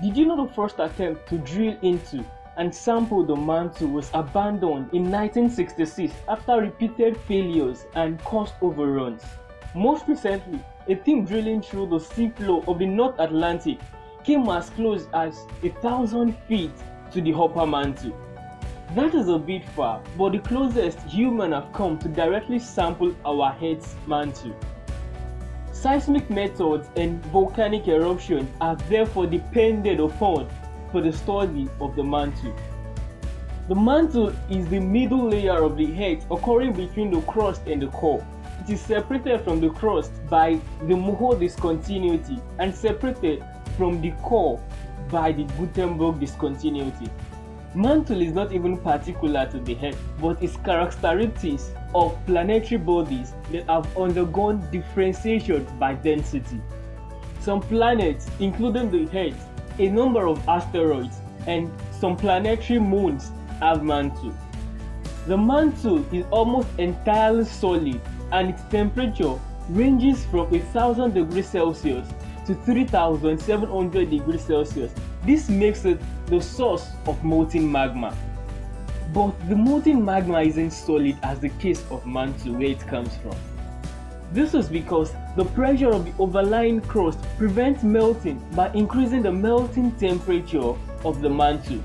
Did you know the first attempt to drill into and sample the mantle was abandoned in 1966 after repeated failures and cost overruns? Most recently, a team drilling through the sea floor of the North Atlantic came as close as 1,000 feet to the upper mantle. That is a bit far, but the closest humans have come to directly sample our Earth's mantle. Seismic methods and volcanic eruptions are therefore depended upon for the study of the mantle. The mantle is the middle layer of the Earth, occurring between the crust and the core. It is separated from the crust by the Moho discontinuity and separated from the core by the Gutenberg discontinuity. Mantle is not even particular to the Earth, but its characteristics of planetary bodies that have undergone differentiation by density. Some planets, including the Earth, a number of asteroids, and some planetary moons have mantle. The mantle is almost entirely solid, and its temperature ranges from 1,000 degrees Celsius to 3,700 degrees Celsius. This makes it the source of molten magma. But the molten magma isn't solid as the case of mantle where it comes from. This is because the pressure of the overlying crust prevents melting by increasing the melting temperature of the mantle.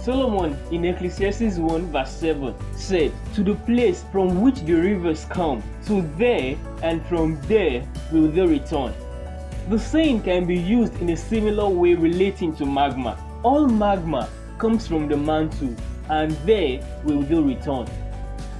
Solomon in Ecclesiastes 1 verse 7 said, "To the place from which the rivers come, to there and from there will they return." The saying can be used in a similar way relating to magma. All magma comes from the mantle, and there will they return.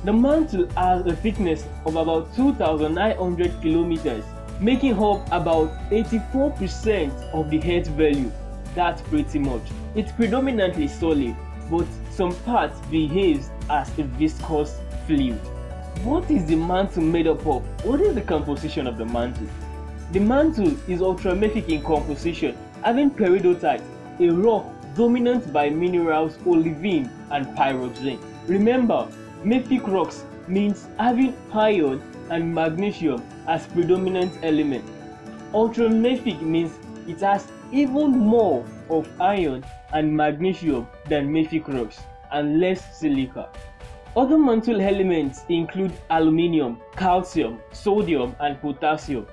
The mantle has a thickness of about 2,900 kilometers, making up about 84% of the Earth's value. That's pretty much. It's predominantly solid, but some parts behaves as a viscous fluid. What is the mantle made up of? What is the composition of the mantle? The mantle is ultramafic in composition, having peridotite, a rock dominant by minerals olivine and pyroxene. Remember, mafic rocks means having iron and magnesium as predominant element. Ultramafic means it has even more of iron and magnesium than mafic rocks and less silica. Other mantle elements include aluminium, calcium, sodium, and potassium.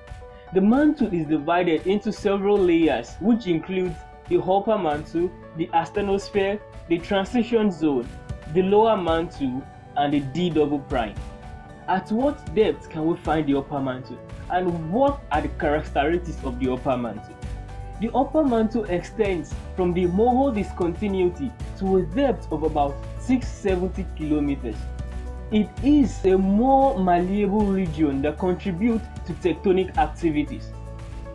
The mantle is divided into several layers, which includes the upper mantle, the asthenosphere, the transition zone, the lower mantle, and the D double prime. At what depth can we find the upper mantle, and what are the characteristics of the upper mantle? The upper mantle extends from the Moho discontinuity to a depth of about 670 kilometers. It is a more malleable region that contributes to tectonic activities.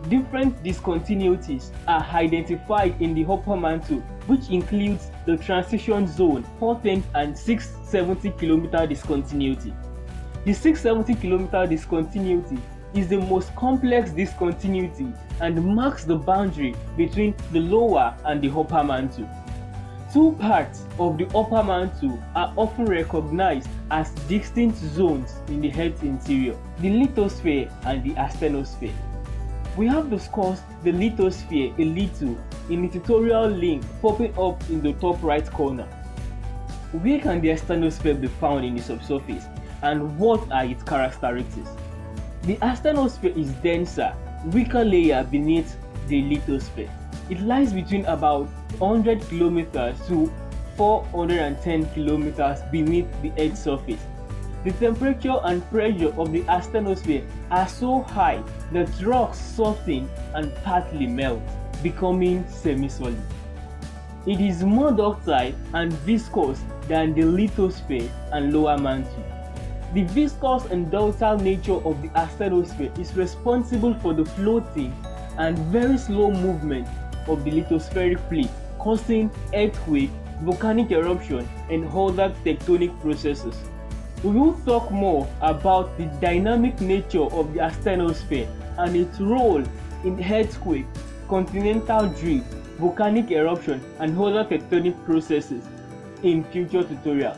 Different discontinuities are identified in the upper mantle, which includes the transition zone, 410 and 670 km discontinuity. The 670 km discontinuity is the most complex discontinuity and marks the boundary between the lower and the upper mantle. Two parts of the upper mantle are often recognized as distinct zones in the Earth's interior, the lithosphere and the asthenosphere. We have discussed the lithosphere a little in the tutorial link popping up in the top right corner. Where can the asthenosphere be found in the subsurface, and what are its characteristics? The asthenosphere is denser, weaker layer beneath the lithosphere. It lies between about 100 kilometers to 410 kilometers beneath the Earth's surface. The temperature and pressure of the asthenosphere are so high that rocks soften and partly melt, becoming semi-solid. It is more ductile and viscous than the lithosphere and lower mantle. The viscous and ductile nature of the asthenosphere is responsible for the floating and very slow movement of the lithospheric plate, causing earthquake, volcanic eruption, and other tectonic processes. We will talk more about the dynamic nature of the asthenosphere and its role in earthquake, continental drift, volcanic eruption, and other tectonic processes in future tutorials.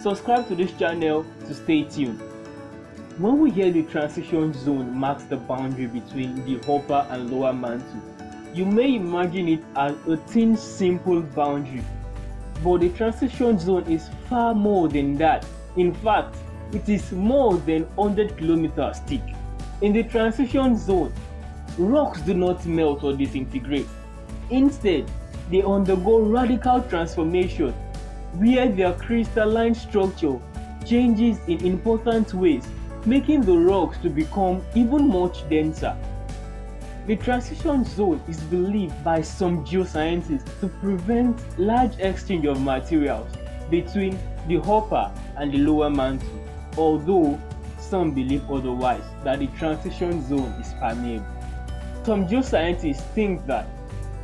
Subscribe to this channel to stay tuned. When we hear the transition zone marks the boundary between the upper and lower mantle, You may imagine it as a thin simple boundary, but the transition zone is far more than that. In fact, it is more than 100 kilometers thick. In the transition zone, rocks do not melt or disintegrate. Instead, they undergo radical transformation where their crystalline structure changes in important ways, making the rocks to become even much denser. The transition zone is believed by some geoscientists to prevent large exchange of materials between the upper and the lower mantle, although some believe otherwise, that the transition zone is permeable. Some geoscientists think that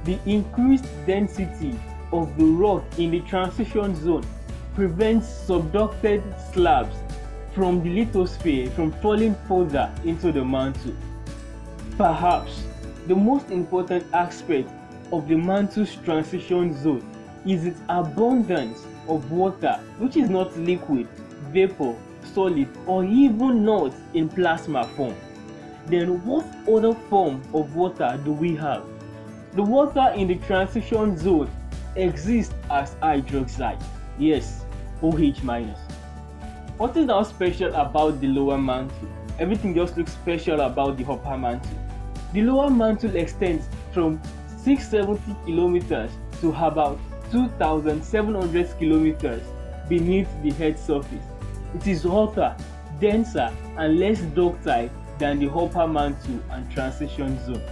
the increased density of the rock in the transition zone prevents subducted slabs from the lithosphere from falling further into the mantle. Perhaps the most important aspect of the mantle's transition zone is its abundance of water, which is not liquid, vapor, solid, or even not in plasma form. Then what other form of water do we have? The water in the transition zone exists as hydroxide, yes, OH-. What is now special about the lower mantle? Everything just looks special about the upper mantle. The lower mantle extends from 670 kilometers to about 2,700 kilometers beneath the Earth's surface. It is hotter, denser, and less ductile than the upper mantle and transition zone.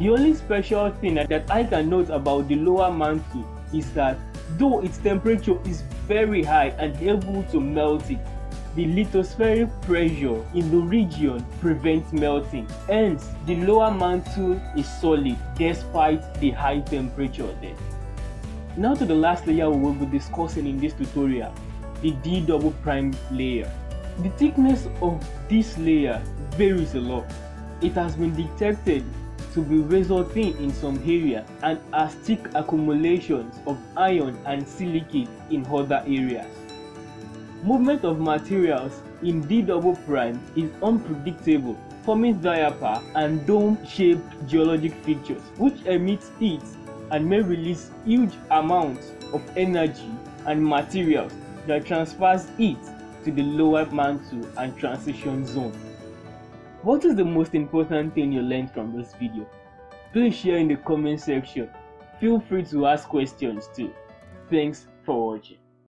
The only special thing that I can note about the lower mantle is that though its temperature is very high and able to melt it, the lithospheric pressure in the region prevents melting. Hence, the lower mantle is solid despite the high temperature there. Now to the last layer we will be discussing in this tutorial, the D double prime layer. The thickness of this layer varies a lot. It has been detected to be razor thin in some areas and as thick accumulations of iron and silicate in other areas. Movement of materials in D double prime is unpredictable, forming diaper and dome-shaped geologic features which emit heat and may release huge amounts of energy and materials that transfers heat to the lower mantle and transition zone. What is the most important thing you learned from this video? Please share in the comment section. Feel free to ask questions too. Thanks for watching.